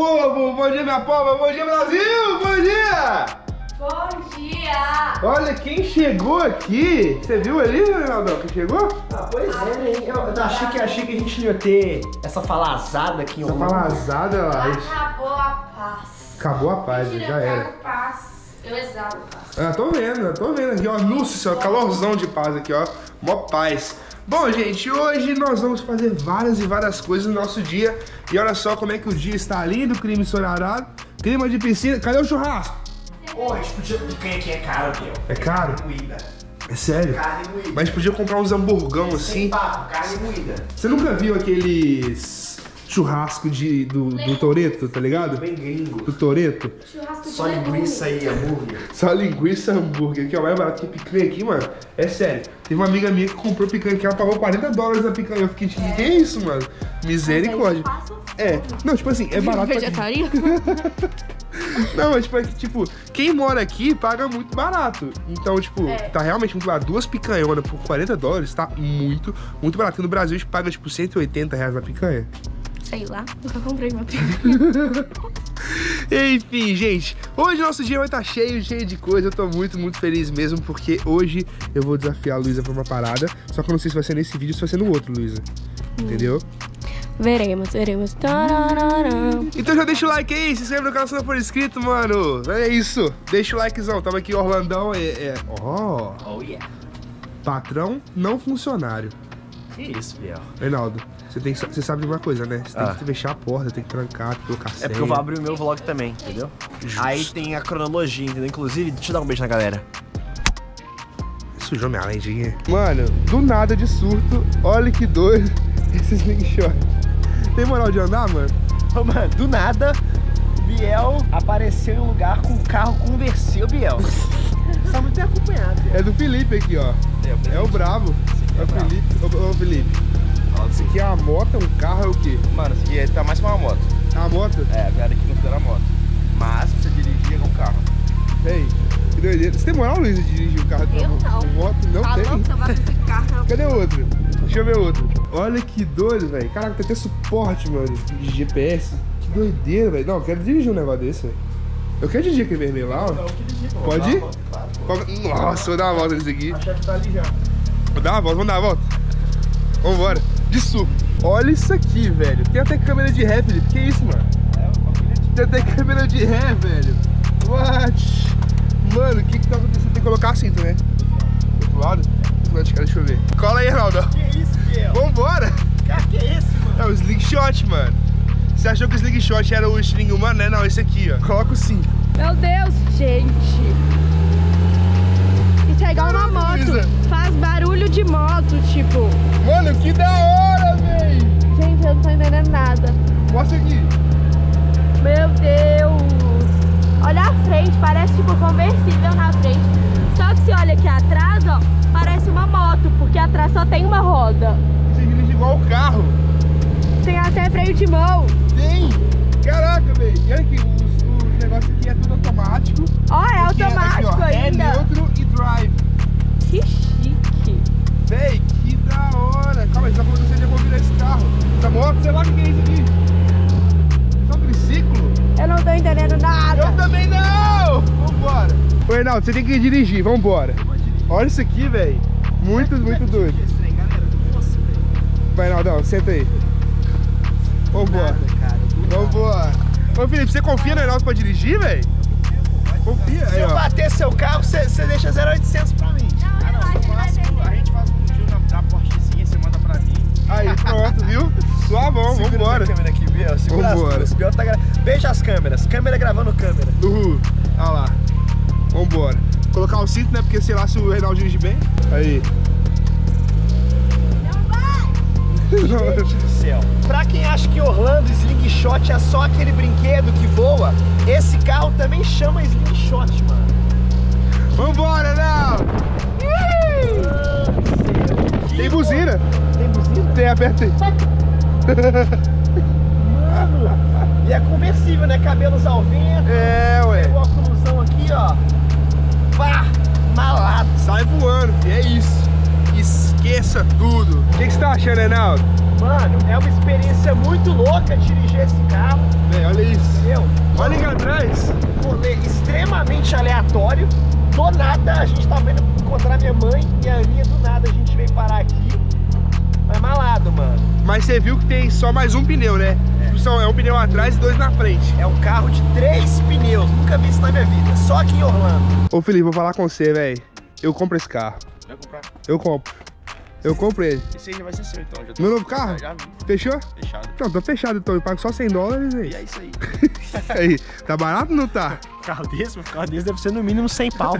povo! Bom dia, minha pova! Bom dia, Brasil! Bom dia! Bom dia! Olha quem chegou aqui! Você viu ali, Reinaldo, quem chegou? Ah, pois é, hein? Eu achei que a gente ia ter essa falazada aqui. Essa falazada, lá. Acabou a paz. Acabou a paz, já era. Acabou a paz. Eu exalo paz. Eu tô vendo aqui, ó. Nossa, calorzão de paz aqui, ó. Mó paz. Bom, gente, hoje nós vamos fazer várias e várias coisas no nosso dia. E olha só como é que o dia está lindo, crime ensolarado, clima de piscina. Cadê o churrasco? Ô, a gente podia... Quem aqui é caro, meu? É caro? Carne moída. É sério? Carne moída. Mas a gente podia comprar uns hamburgão assim. Sem papo, carne moída. Você nunca viu aqueles... churrasco do Toretto, tá ligado? Bem gringo. Do Toretto. Só linguiça aí, hambúrguer. Só linguiça, hambúrguer. Aqui, ó, mais barato que picanha aqui, mano. É sério. Teve uma amiga minha que comprou picanha aqui, ela pagou $40 a picanha. Eu fiquei tipo, que é isso, mano? Misericórdia. É. Não, tipo assim, é barato. Vegetaria? Não, mas tipo, quem mora aqui paga muito barato. Então, tipo, tá realmente muito barato. Duas picanhonas por $40, tá muito, muito barato. Porque no Brasil a gente paga, tipo, R$180 na picanha. Sei lá, nunca comprei uma picanha. Enfim, gente, hoje o nosso dia vai estar cheio de coisa. Eu tô muito, muito feliz mesmo, porque hoje eu vou desafiar a Luísa pra uma parada. Só que eu não sei se vai ser nesse vídeo ou se vai ser no outro, Luísa. Entendeu? Veremos. Então já deixa o like aí, se inscreve no canal se não for inscrito, mano. É isso, deixa o likezão. Tava aqui, Orlandão, Oh yeah. Patrão, não funcionário. Que isso, Biel? Reinaldo, você sabe de uma coisa, né? Você tem que fechar a porta, tem que trancar, tem que colocar senha. É porque eu vou abrir o meu vlog também, entendeu? Justo. Aí tem a cronologia, entendeu? Inclusive, deixa eu dar um beijo na galera. Sujou minha lendinha. Mano, do nada de surto, olha que doido esse Slingshot. Tem moral de andar, mano? Ô, mano, do nada, Biel apareceu em um lugar com um carro conversível, Biel. Você tá muito bem acompanhado, Biel. É do Felipe aqui, ó. É o bravo. Ô Felipe, isso aqui é uma moto, um carro, é o quê? Mano, isso aqui tá mais pra uma moto. A moto? É, a galera aqui considera a moto. Mas você dirigia com o carro. Ei, que doideira. Você tem moral, Luiz, de dirigir o carro? Eu não. Moto? Não tem. Falou que você vai fazer carro. Cadê o outro? Deixa eu ver o outro. Olha que doido, velho. Caraca, tem até suporte, mano, de GPS. Que doideira, velho. Não, eu quero dirigir um negócio desse, velho. Eu quero dirigir aquele vermelho lá, ó. Não, eu quero dirigir. Pode ir? Claro, nossa, vou dar uma volta nesse aqui. A chefe tá ali já. Vamos dar uma volta. Vamos embora. De sul. Olha isso aqui, velho. Tem até câmera de ré, Felipe. Que isso, mano? Tem até câmera de ré, velho. What? Mano, o que tá acontecendo? Tem que colocar cinto, né? Do outro lado? Do outro lado de cá, deixa eu ver. Cola aí, Ronaldo. Que isso, Biel? Vambora. Cara, que é esse, mano? É o Slingshot, mano. Você achou que o Slingshot era o estilinho humano, né? Não, esse aqui, ó. Coloca o cinto. Meu Deus, gente. É igual uma moto, faz barulho de moto, tipo. Mano, que da hora, véi! Gente, eu não tô entendendo nada. Mostra aqui. Meu Deus! Olha a frente, parece tipo conversível na frente. Só que se olha aqui atrás, ó, parece uma moto, porque atrás só tem uma roda. Você dirige igual o carro. Tem até freio de mão. Tem! Caraca, véi! E olha aqui, o negócio aqui é tudo automático. Ó, é automático aqui, ó, ainda. É neutro e drive. Que chique. Véi, que da hora. Calma aí, você tá falando que você vai virar esse carro. Tá bom? Sei lá o que é isso aqui. É só um triciclo? Eu não tô entendendo nada. Eu também não. Vambora. Ô, Reinaldo, você tem que dirigir. Vambora. Olha isso aqui, véi. Muito, muito doido. Vai, Reinaldão, senta aí. Vambora. Vambora. Ô, Felipe, você confia no Reinaldo pra dirigir, véi? Confia. Se eu bater seu carro, você deixa 0,800 pra mim. Não, a gente faz um giro da Porschezinha, você manda pra mim. Aí, pronto, viu? Suavão, vambora. Segura a câmera aqui, Biel. Segura tá gravando. Beija as câmeras. Câmera gravando câmera. Uhul. Olha lá. Vambora. Colocar o cinto, né? Porque sei lá se o Reinaldo dirige bem. Aí. Gente do céu. Pra quem acha que Orlando Slingshot é só aquele brinquedo que voa, esse carro também chama Slingshot, mano. Vambora, não! Tem buzina. Tem buzina? Tem, aperta aí. Mano, e é conversível, né? Cabelos ao vento. É, ué. Tem o óculosão aqui, ó. Pá, malado. Sai voando, filho. É isso. Esqueça tudo. O que você tá achando, Enaldinho? Mano, é uma experiência muito louca dirigir esse carro. É, olha isso. Entendeu? Olha aqui atrás. Rolê extremamente aleatório. Do nada a gente tá vendo encontrar minha mãe e a Aninha. Do nada a gente veio parar aqui. Mas é malado, mano. Mas você viu que tem só mais um pneu, né? É um pneu atrás e dois na frente. É um carro de 3 pneus. Nunca vi isso na minha vida. Só aqui em Orlando. Ô Felipe, vou falar com você, velho. Eu compro esse carro. Vai comprar? Eu compro. Eu compro ele. Esse aí já vai ser seu, então. Meu novo carro? Já vi. Fechou? Fechado. Então, tô fechado, então. Eu pago só 100 dólares aí. E é isso aí. Aí, tá barato ou não tá? Carro desse deve ser no mínimo 100 pau.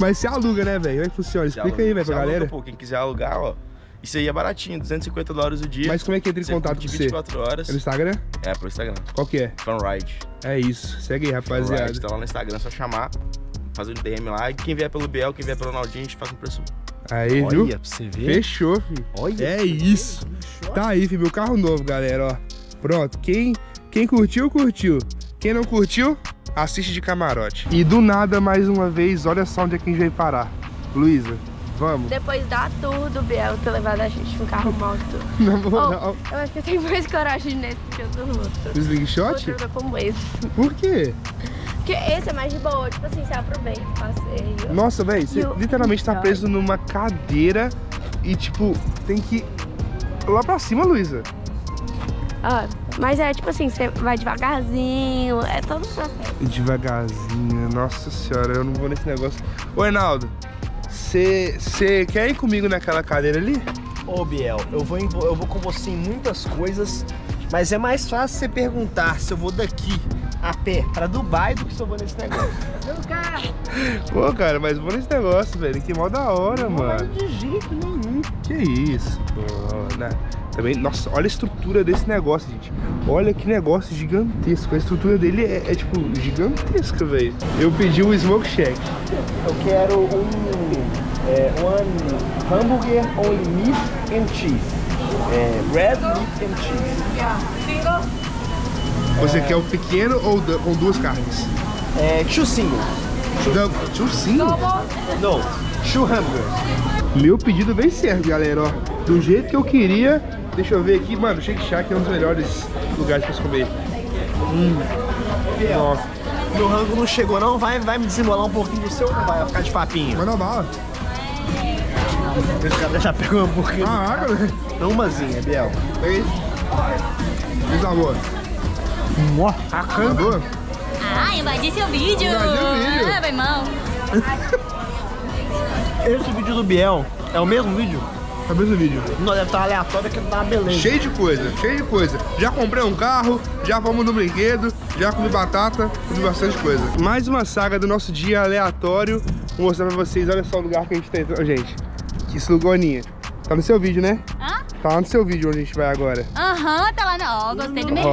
Mas você aluga, né, velho? Como é que funciona? Explica aí, velho, pra galera. Aluga, pô. Quem quiser alugar, ó. Isso aí é baratinho, 250 dólares o dia. Mas como é que entra em contato com você? 24 horas. É no Instagram? É, pro Instagram. Qual que é? Funride. É isso. Segue aí, rapaziada. Funride, tá lá no Instagram, é só chamar, fazer um DM lá. E quem vier pelo Biel, quem vier pelo Enaldinho, a gente faz um preço. Aí, olha, viu? Olha, pra você ver. Fechou, filho. Olha. É isso. Tá aí, filho, meu carro novo, galera, ó. Pronto. Quem curtiu, curtiu. Quem não curtiu, assiste de camarote. E do nada, mais uma vez, olha só onde é que a gente veio parar. Luísa. Vamos. Depois da tour do Biel ter levado a gente no carro moto. Na moral. Oh, eu acho que eu tenho mais coragem nesse que eu do outro. O Slingshot? Eu tô com esse. Por quê? Porque esse é mais de boa, tipo assim, você aproveita o passeio. Nossa, velho, você literalmente tá preso numa cadeira e tipo, tem que ir lá pra cima, Luísa. Ah, mas é tipo assim, você vai devagarzinho, é todo um processo. Devagarzinho, nossa senhora, eu não vou nesse negócio. Ô, Reinaldo. Você quer ir comigo naquela cadeira ali? Ô, Biel, eu vou com você em muitas coisas, mas é mais fácil você perguntar se eu vou daqui a pé pra Dubai do que se eu vou nesse negócio. Pô, cara, mas vou nesse negócio, velho. Que mal da hora, não, mano. Não de jeito nenhum. Que isso, pô, né? Também, nossa, olha a estrutura desse negócio, gente. Olha que negócio gigantesco. A estrutura dele é tipo, gigantesca, velho. Eu pedi um Shake Shack. Eu quero um hambúrguer only meat and cheese. Red meat and cheese. Single? Você quer o pequeno ou com 2 carnes? Two singles. Two singles? Não, two hambúrguer. Meu pedido vem certo, galera, ó. Do jeito que eu queria. Deixa eu ver aqui, mano, Shake Shack é um dos melhores lugares pra se comer. Nossa. Meu rango não chegou não, vai me desenrolar um pouquinho do seu, não vai ficar de papinho. Mas não vai. Esse cara já pegou um hambúrguer. Ah, cara. Dá umazinha, Biel. É isso. Desabou. Acabou. Ah, invadi seu vídeo. Ah, meu irmão. Esse vídeo do Biel é o mesmo vídeo? É o mesmo vídeo. Não, deve estar aleatório que tá beleza. Cheio de coisa, cheio de coisa. Já comprei um carro, já vamos no brinquedo, já comi batata, comi bastante coisa. Mais uma saga do nosso dia aleatório. Vou mostrar pra vocês, olha só o lugar que a gente tá entrando. Gente, que sloganinha. Tá no seu vídeo, né? Hã? Tá lá no seu vídeo onde a gente vai agora. Aham, tá lá no... Ó, gostei do meu.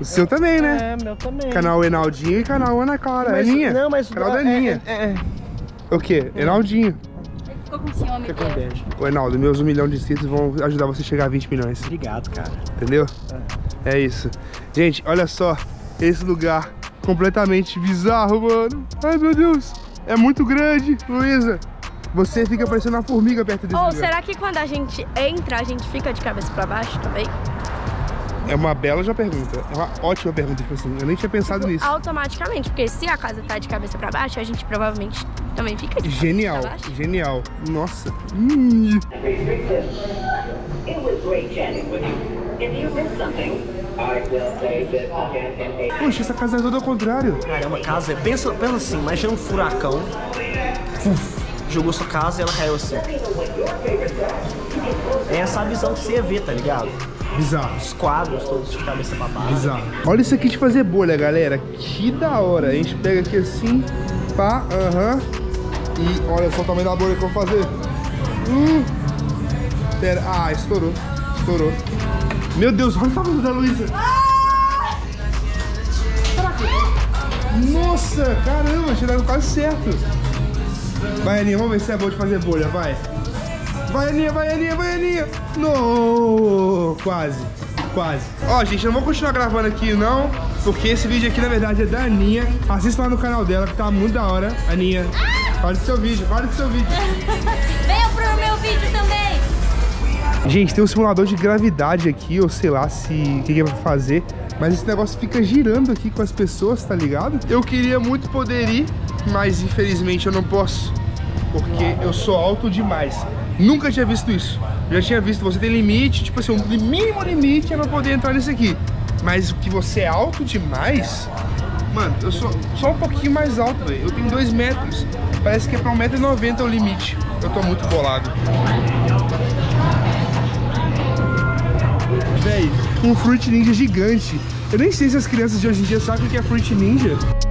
O seu também, né? É, meu também. Canal Enaldinho e canal Ana Clara. Aninha. Não, mas... Canal da Aninha. O quê? Enaldinho. Com ciúme, o Reinaldo, meus 1 milhão de inscritos vão ajudar você a chegar a 20 milhões. Obrigado, cara. Entendeu? É isso. Gente, olha só esse lugar completamente bizarro, mano. Ai, meu Deus. É muito grande, Luísa. Você fica parecendo uma formiga perto desse lugar. Será que quando a gente entra, a gente fica de cabeça pra baixo também? É uma bela pergunta. É uma ótima pergunta, tipo assim. Eu nem tinha pensado nisso. Automaticamente, porque se a casa tá de cabeça pra baixo, a gente provavelmente também fica de cabeça pra baixo. Genial. Nossa. Poxa, essa casa é toda ao contrário. Cara, é uma casa... Pensa assim, imagina um furacão. Jogou sua casa e ela caiu assim. É essa visão que você vê, tá ligado? Bizarro. Os quadros todos de cabeça babada. Bizarro. Olha isso aqui de fazer bolha, galera. Que da hora. A gente pega aqui assim, pá, e olha só o tamanho da bolha que eu vou fazer. Pera. Ah, estourou. Estourou. Meu Deus, olha o tamanho da Luísa. Caraca. Nossa, caramba, tiraram quase certo. Vai, Aninha, vamos ver se é bom de fazer bolha, vai. Vai, Aninha, vai, Aninha, vai, Aninha. No, quase, quase. Ó, gente, não vou continuar gravando aqui, não, porque esse vídeo aqui, na verdade, é da Aninha. Assista lá no canal dela, que tá muito da hora. Aninha, fala do seu vídeo, fala do seu vídeo. Venham pro meu vídeo também. Gente, tem um simulador de gravidade aqui, ou sei lá se o que é pra fazer, mas esse negócio fica girando aqui com as pessoas, tá ligado? Eu queria muito poder ir, mas infelizmente eu não posso, porque eu sou alto demais. Nunca tinha visto isso. Já tinha visto, você tem limite, tipo assim, um mínimo limite é pra poder entrar nesse aqui. Mas que você é alto demais... Mano, eu sou só um pouquinho mais alto, velho. Eu tenho 2 metros. Parece que é pra 1,90 m o limite. Eu tô muito bolado. Véi, um Fruit Ninja gigante. Eu nem sei se as crianças de hoje em dia sabem o que é Fruit Ninja.